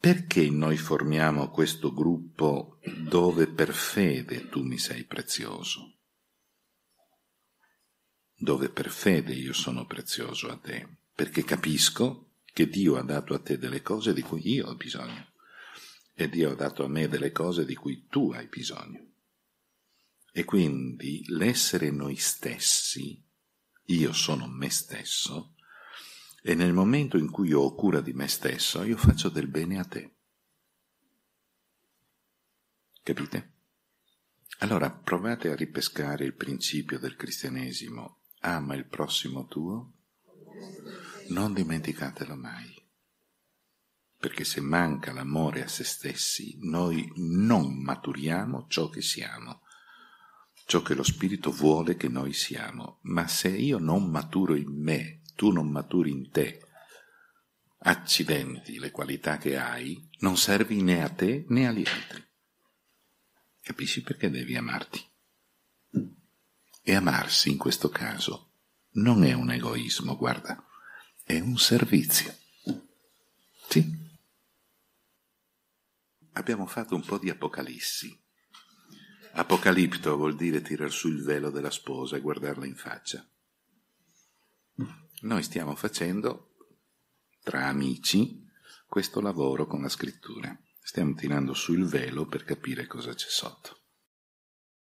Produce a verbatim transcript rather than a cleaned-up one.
Perché noi formiamo questo gruppo dove per fede tu mi sei prezioso? Dove per fede io sono prezioso a te, perché capisco che Dio ha dato a te delle cose di cui io ho bisogno e Dio ha dato a me delle cose di cui tu hai bisogno. E quindi l'essere noi stessi, io sono me stesso, e nel momento in cui io ho cura di me stesso, io faccio del bene a te. Capite? Allora provate a ripescare il principio del cristianesimo. Ama il prossimo tuo, non dimenticatelo mai. Perché se manca l'amore a se stessi, noi non maturiamo ciò che siamo, ciò che lo Spirito vuole che noi siamo. Ma se io non maturo in me, tu non maturi in te, accidenti le qualità che hai, non servi né a te né agli altri. Capisci perché devi amarti? E amarsi in questo caso non è un egoismo, guarda, è un servizio. Sì. Abbiamo fatto un po' di apocalissi. Apocalipto vuol dire tirar su il velo della sposa e guardarla in faccia. Noi stiamo facendo, tra amici, questo lavoro con la scrittura. Stiamo tirando su il velo per capire cosa c'è sotto.